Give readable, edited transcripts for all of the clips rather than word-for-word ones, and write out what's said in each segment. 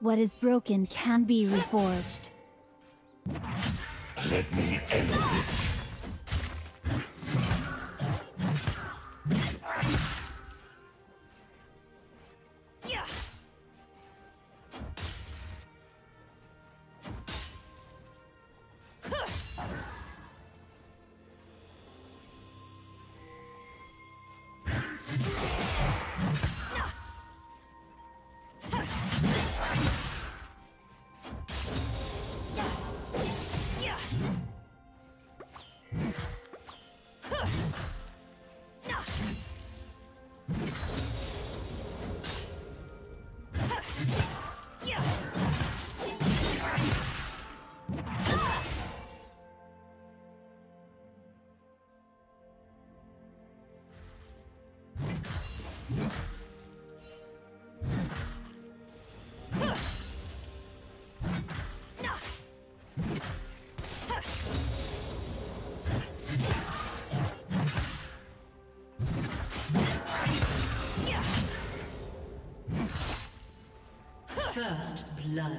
What is broken can be reforged. Let me end this. First blood.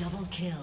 Double kill.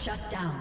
Shut down.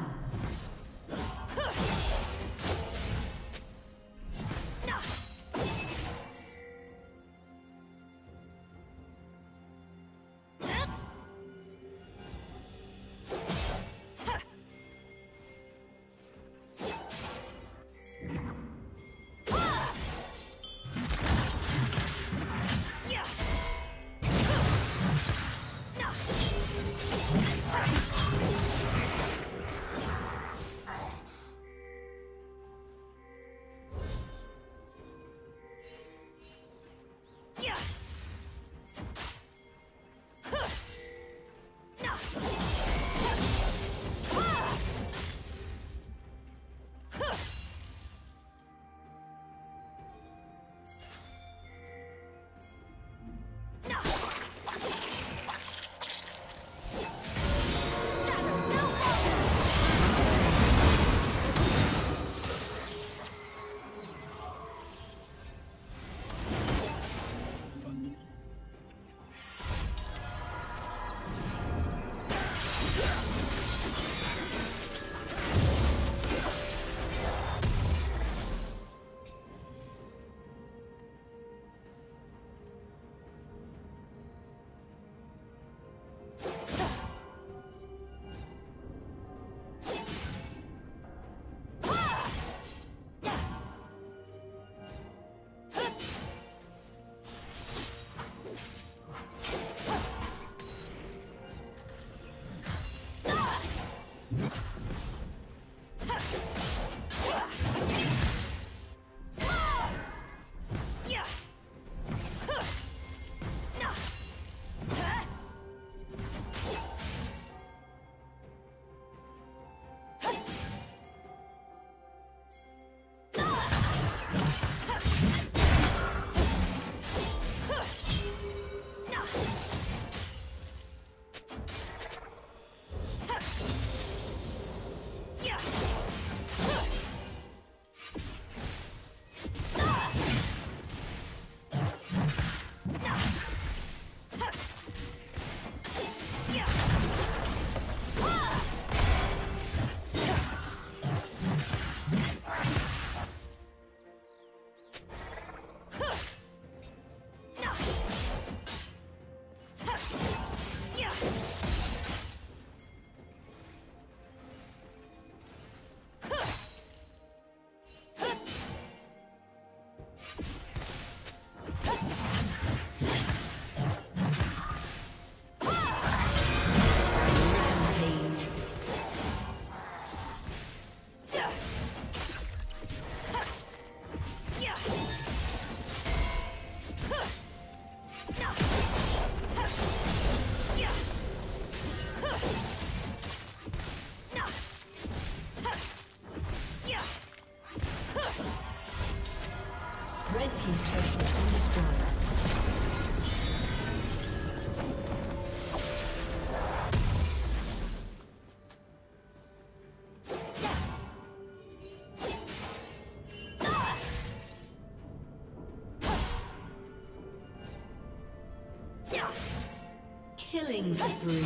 Killing spree.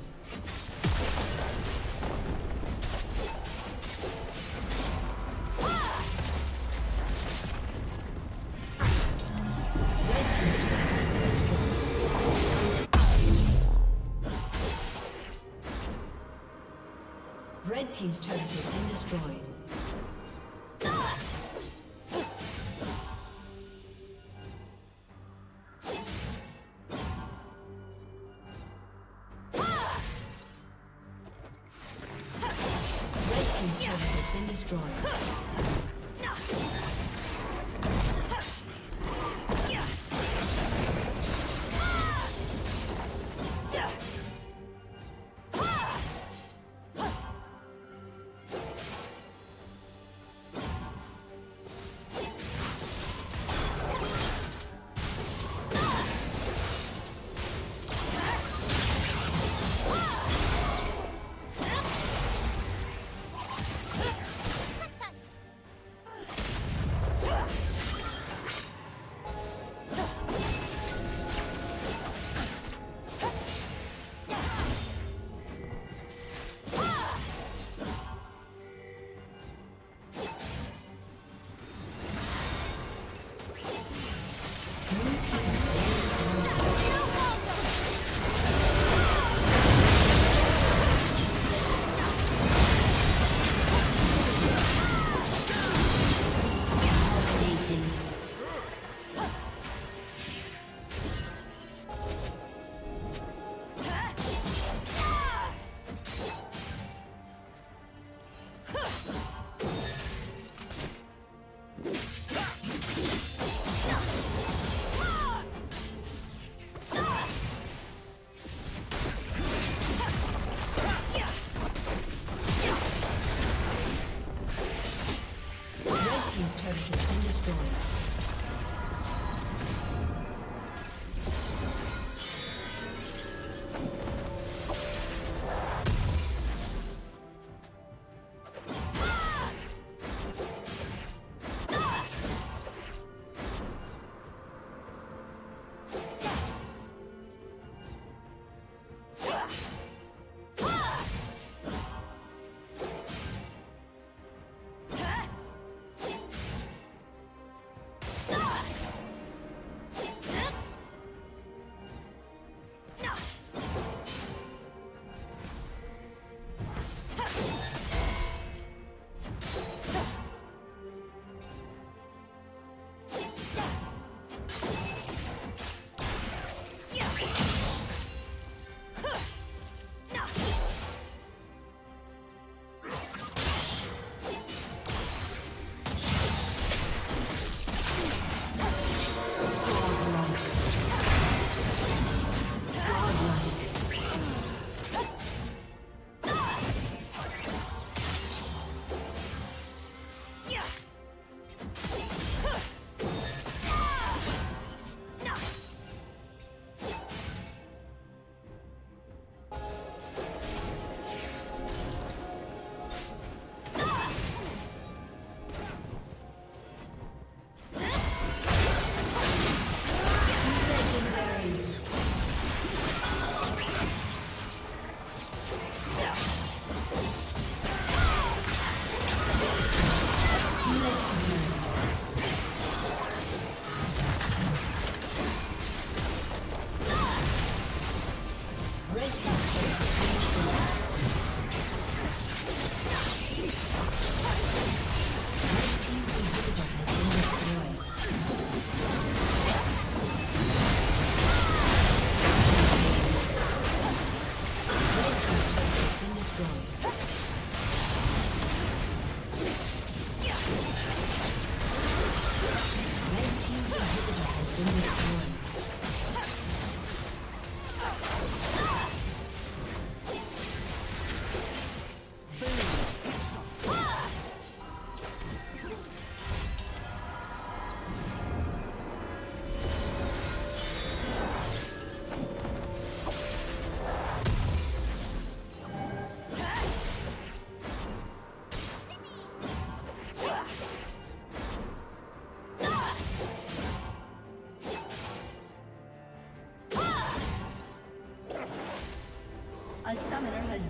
Team's turret has been destroyed. A summoner has